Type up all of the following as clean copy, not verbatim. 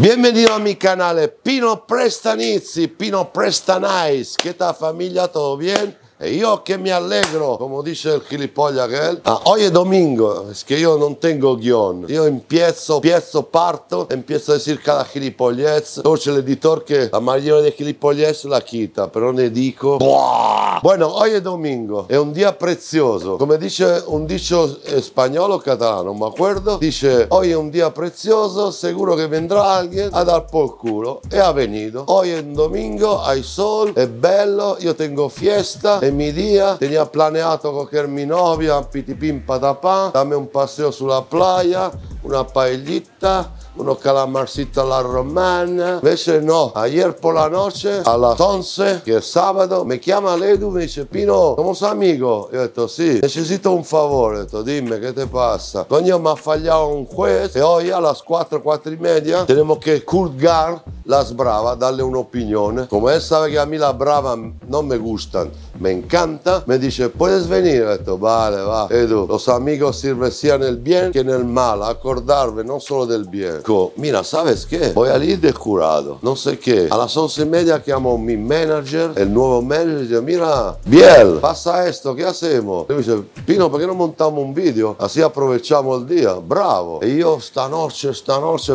Bienvenido a mi canal Pino Prestanizzi, Pino Prestanizzi. ¿Qué tal familia? ¿Todo bien? E io che mi allegro, come dice il Chilipoglia Girl. Ah, oggi è domingo, perché io non tengo guion. Io empiezo parto, empiezo a decir cada gilipollez. Luego c'è l'editor che la mayoría de gilipollez la quita, però ne dico. Buah! Bueno, oggi è domingo, è un dia prezioso. Come dice un dicho spagnolo catalano, non mi acuerdo, dice: oggi è un dia prezioso, sicuro che vendrà alguien a dar por culo. E ha venido. Oggi è un domingo, hai sol, è bello, io tengo fiesta. E mi dia, tenia planeato coger mi novia, pitipim patapà, dammi un paseo sulla playa, una paellita, unos calamarcitos a la romana. Invece no, ayer por la noche, a las 11, che è sabato, mi chiama Ledu, mi dice: Pino, siamo amico? Io ho detto sì, necessito un favore, ho detto dimmi, che te passa? Coño, mi ha fallato un juez e oggi a las 4, 4 e media, tenemos che Kurt Gar las Brava, darle un'opinione. Come él sabe che a me la Brava non mi gustan, me encanta, mi dice: puedes venire? Ho detto vale, va. Edu, los amigos sirve sia nel bien che nel mal, acordarve non solo del bien. Mira, ¿sabes qué? Voy a ir de jurado, no sé qué. A las 11:30 llamo a mi manager, el nuevo manager, y dice: mira, Biel, pasa esto, ¿qué hacemos? Y me dice: Pino, ¿por qué no montamos un video? Así aprovechamos el día. Bravo. Y yo esta noche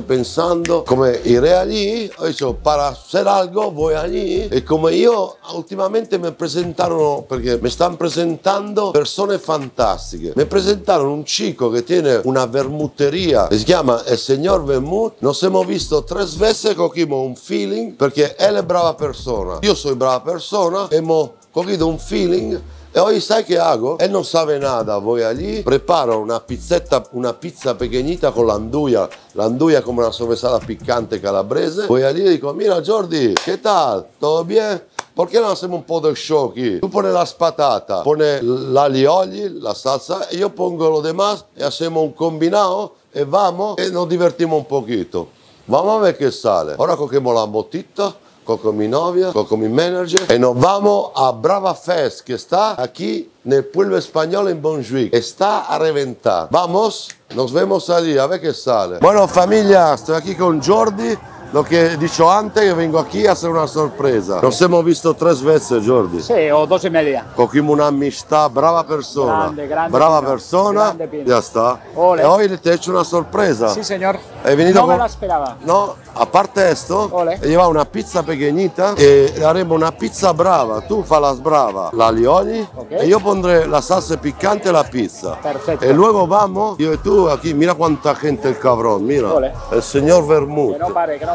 pensando, como iré allí, ho dicho, para hacer algo voy allí. Y como yo, últimamente me presentaron, porque me están presentando personas fantásticas. Me presentaron un chico que tiene una vermutería, se llama el señor Vermut. Nos siamo visto 3 volte, cogimos un feeling, perché él è brava persona, io sono brava persona, abbiamo cogido un feeling. E oggi sai che hago? E non sabe nada, voy allí, preparo una pizzetta, una pizza pequeñita con l'anduia. L'anduia come una sovressata piccante calabrese. Voy allí e dico: mira Jordi, che tal? Todo bien? Perché non siamo un po' de sciocchi? Tu pone la spatata, pone l'alioli, la salsa, e io pongo lo demás e facciamo un combinato e vamo e nos divertiamo un pochito. Vamo a ver che sale. Ora cogiamo la botita, coco mi novia, coco mi manager, e nos vamos a Brava Fest, che sta qui nel pueblo spagnolo in Bonjuic. E sta a reventar. Vamos, nos vemos allí, a ver che sale. Bueno familia, sto qui con Jordi. Lo che dico antes, io vengo qui a fare una sorpresa. Lo siamo visto 3 volte, Jordi. Sì, o 12:30. Cogimo un'amistà, brava persona. Grande, brava Pino, persona. Ya sta. Olé. E oggi ti faccio una sorpresa. Sì, signor. È venuto non me la sperava. No, a parte questo, lleva una pizza pequeñita e faremo una pizza brava. Tu fai la brava, la lioli, e io pondrei la salsa piccante e la pizza. Perfetto. E luego vamo, io e tu, qui, mira quanta gente il cabrón, mira. Olé. Il signor Vermut.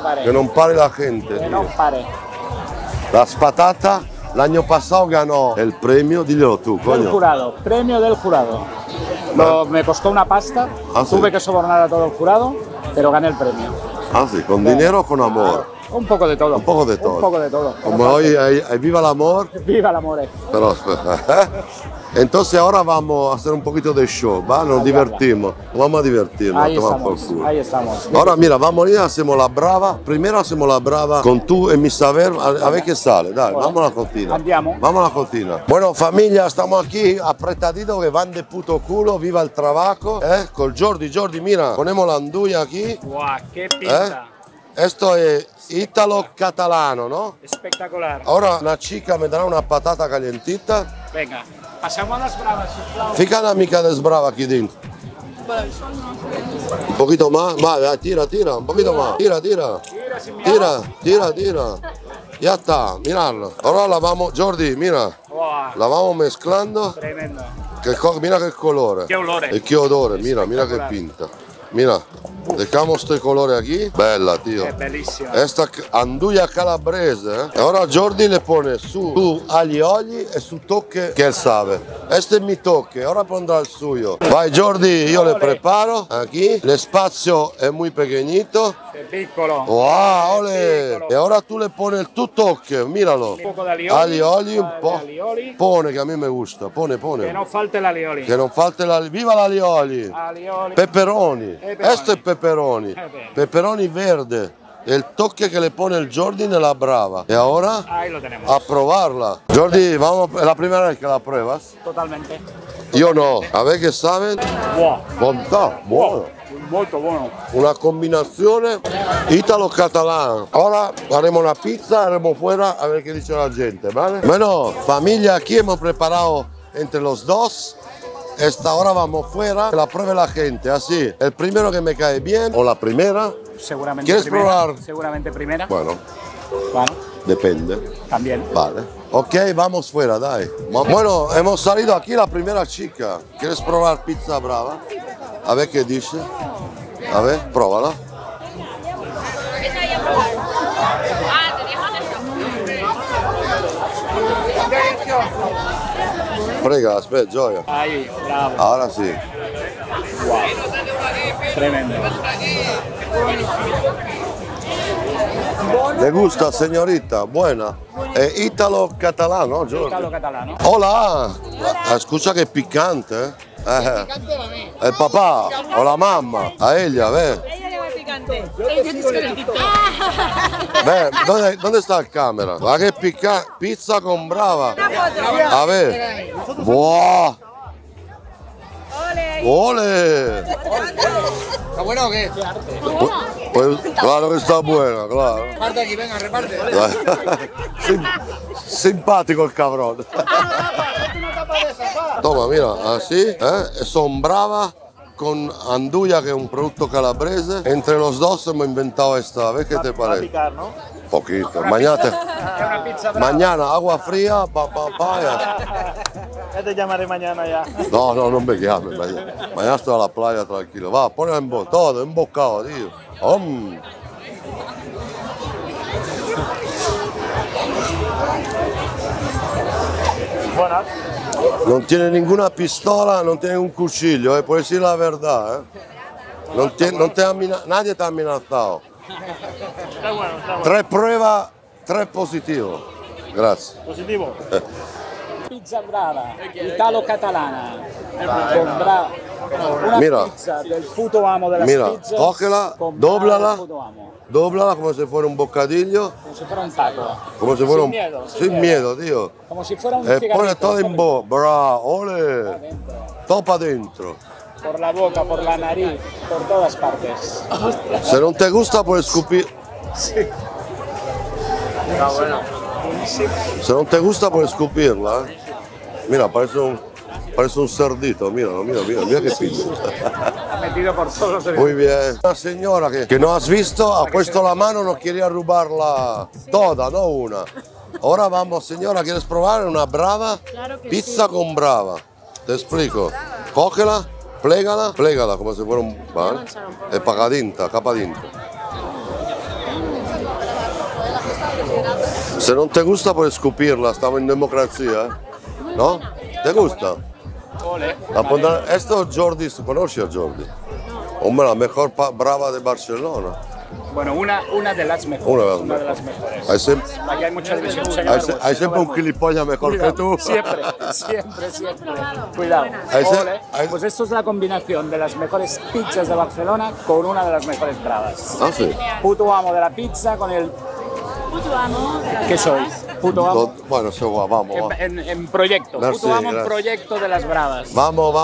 Che non pare la gente. Che non pare. La spatata l'anno passato ganò il premio, diglielo tu, coño. Del jurado, premio del jurado. Lo, me costó una pasta, tuve que sobornar a todo el jurado, pero gané el premio. Ah sí, con dinero o con amor. Un poco de todo. Un poco de todo. Un poco de todo. Como hoy hay viva el amor. Viva el amor. Pero entonces ahora vamos a hacer un poquito de show, ¿va? Nos divertimos. Vamos a divertirnos. Ahí estamos. Ahí estamos. Ahora mira, vamos a ir, hacemos la brava. Primero hacemos la brava con tú en mi saber, a ver qué sale. Dale, vamos a la cocina. Andiamo. Vamos a la cocina. Bueno familia, estamos aquí apretaditos que van de puto culo. Viva el trabajo. Con Jordi, mira. Ponemos la andulla aquí. Guau, qué pinta. Questo è italo-catalano, no? Spettacolare. Ora una chica mi darà una patata calientita. Venga, passiamo alla sbrava. Fica l'amica del sbrava qui dentro. Un pochito más, va, tira, un pochito más. Tira. Ya está, miradlo. Ahora lavamos, Jordi, mira. Wow. La vamos mezclando. Tremendo. Mira che colore. Che olore. E che odore, mira che pinta. Mira, diciamo sto colore qui, bella tio. È bellissima. Questa anduia calabrese. E ora Jordi le pone su agli oli e su tocche che sabe. Este mi tocche, ora pondrà il suo. Vai Jordi, io le preparo qui. Lo spazio è muy pequeñito. È piccolo. Wow, ole. E ora tu le pone il tuo tocche, miralo. Un poco d'agli oli, un po'. Pone che a me mi gusta, pone. Che non falte l'agli oli. Viva l'agli oli. Peperoni. Questo è peperoni, peperoni verde, è il tocche che le pone il Jordi nella brava. E ora a provarla. Jordi, è la prima vez che la pruebas? Totalmente. Io no, a ver che saben. Buono. Bontà, buono. molto buono. Una combinazione italo-catalana. Ora faremo una pizza, andremo fuori a vedere che dice la gente, ¿vale? Bueno, familia, aquí hemos preparado entre los dos. Esta hora vamos fuera, la pruebe la gente, así. El primero que me cae bien, o la primera. Seguramente ¿quieres primera, probar? Seguramente primera. Bueno. Bueno. Depende. También. Vale. Ok, vamos fuera, dai. Bueno, hemos salido aquí la primera chica. ¿Quieres probar pizza brava? A ver qué dice. A ver, pruébala. Prega, aspetta, gioia. Ahí, bravo. Ahora sí. Wow. Tremendo. ¿Le gusta, señorita? Buena. Italo-catalano, Jordi. Italo-catalano. Hola. Escucha que es picante. Picante va bien. El papá o la mamá. A ella, ve. A ella le va picante. Ve, ¿dónde está la cámara? Va que pica pizza con brava. A ver. ¡Buah! ¡Ole! ¡Ole! ¿Está buena o qué? Pues claro que está buena, claro. Reparte aquí, venga, reparte. Simpático el cabrón. Toma, mira, así, son bravas con anduja, que es un producto calabrese. Entre los dos hemos inventado esta, a ver qué te parece. Picar, ¿no? Poquito, mañana, mañana agua fría, Ya te llamaré mañana ya. No, no, no me llames mañana. Mañana estoy a la playa tranquilo. Va, ponla en todo, en bocado, tío. Buenas. Non tiene ninguna pistola, non tiene un cuchillo, puoi dire la verità. Nadie ti ha minacciato. Tre prove, tre positivo. Grazie. Positivo? Pizza brava, italo-catalana. Una mira, pizza del puto amo della pizza. Cocela, doblala come se fosse un boccadiglio. Come se fosse un taco. Come se fuera sin miedo, tío. Come se fuera un figaretto. E pone todo in bo, bravo, ole. Topa dentro. Por la boca, por la nariz, por todas partes. Se non te gusta puoi scupir. Sì. No, bueno. Se non te gusta puoi scupirla. Mira, parece un... Parece un cerdito, míralo, mira qué pillo. Ha metido por todos los. Muy bien. Una señora que no has visto ha puesto la mano, no quería robarla toda, no una. Ahora vamos, señora, ¿quieres probar una brava? Claro que pizza sí. Con brava. Te explico. Cógela, plégala como si fuera un pan. Es pagadinta, capadinta. Si no te gusta, puedes escupirla, estamos en democracia, ¿eh? ¿No? ¿Te gusta? Esto Jordi, ¿conoces a Jordi? Hombre, la mejor brava de Barcelona. Bueno, una de las mejores. Una de las mejores. Aquí hay mucha división. Hay siempre un gilipollas mejor que tú. Siempre. Cuidado. Pues esto es la combinación de las mejores pizzas de Barcelona con una de las mejores bravas. Ah, sí. Puto amo de la pizza con el... Puto amo de la pizza. ¿Qué sois? Puto amo. Bueno, vamos. En proyecto. Merci, puto amo, gracias. Proyecto de las bravas. Vamos.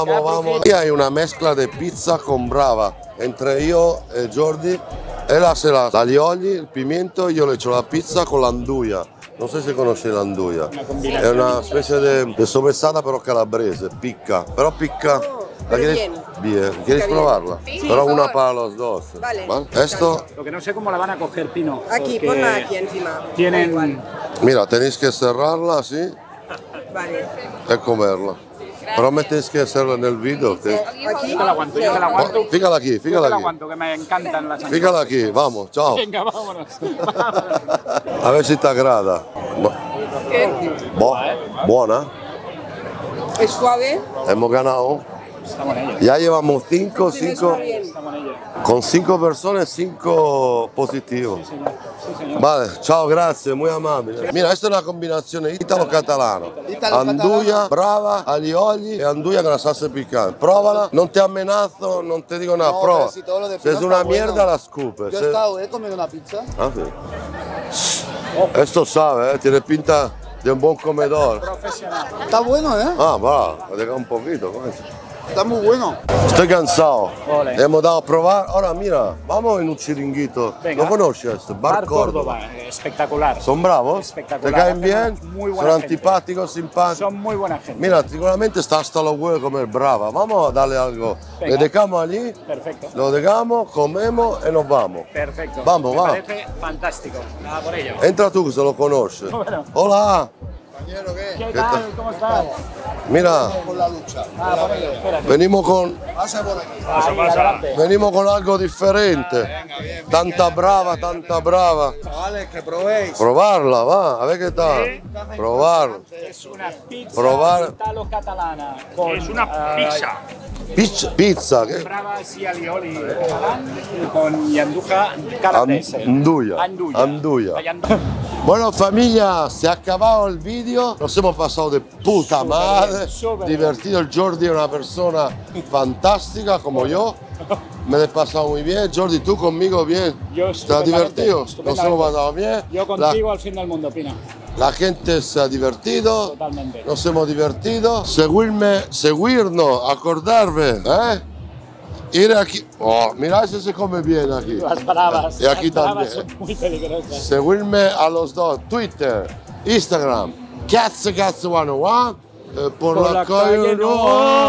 Aquí hay una mezcla de pizza con brava. Entre yo y Jordi, él hace la alioli, el pimiento, y yo le echo la pizza con la anduja. No sé si conosci l'anduja. È una specie di soppressata però calabrese, picca. Però picca. La ¿Quieres probarla? Sí, pero una para los dos. Vale. Esto... Lo que no sé cómo la van a coger, Pino. Aquí, ponla aquí encima. Tienen... Mira, tenéis que cerrarla así. Vale. Y comerla. Gracias. Pero me tenéis que hacerlo en el video. ¿Sí? Aquí. Yo te la aguanto. Fíjala aquí, fíjala aquí. Aguanto, que me encantan las andujas. Fíjala aquí, vamos, chao. Venga, vámonos. A ver si te agrada. Buena. Es suave. Hemos ganado. Ya llevamos 5, con 5 personas, 5 positivos. Sí, señor. Vale, chao, gracias, muy amable. Mira, esta es una combinación italo-catalana. Anduja, brava, alioli y anduja con la salsa picante. Pruébala, no te amenazo, no te digo nada, prueba. Si es una mierda, la escupes. Yo he comido una pizza. Ah, sí. Esto sabe, tiene pinta de un buen comedor. Está bueno, ¿eh? Ah, va, deja un poquito con eso. Está muy bueno. Estoy cansado. Ole. Hemos dado a probar. Ahora mira, vamos en un chiringuito. Venga. ¿Lo conoces? Este Bar Córdoba. Espectacular. Son bravos. Espectacular. Te caen bien. Muy buena Son gente. Antipáticos, simpáticos. Son muy buena gente. Mira, seguramente está hasta los huevos comer brava. Vamos a darle algo. Venga. Le dejamos allí. Perfecto. Lo dejamos, comemos y nos vamos. Perfecto. Vamos, Me vamos. Parece fantástico. Nada por ello. Entra tú que se lo conoces. Bueno. Hola. Compañero, ¿qué tal? ¿Cómo estás? Mira, con la lucha. Venimos con algo diferente. Venga, bien, tanta bien, brava, bien, tanta bien, brava. Chavales, que probéis. Probarla, va, a ver qué tal. ¿Sí? Probar. Es una pizza italo-catalana. Es una pizza. Pizza che? Brava sia alioli con yanduja canadese. Anduja. Bueno familia, se ha acabado el video. Nos hemos pasado de puta madre. Divertido, el Jordi es una persona fantástica como yo. Me lo he pasado muy bien. Jordi, tú conmigo bien. ¿Te has divertido? Nos hemos pasado bien. Yo contigo al fin del mundo, Pino. La gente se ha divertido. Totalmente. Nos hemos divertido. Seguirnos, acordarme, ¿eh? Ir aquí. Oh, mirad si se come bien aquí. Las bravas. Y aquí también. Son muy peligrosas. Seguirme a los dos. Twitter, Instagram. Cazzo 101. Por la calle no.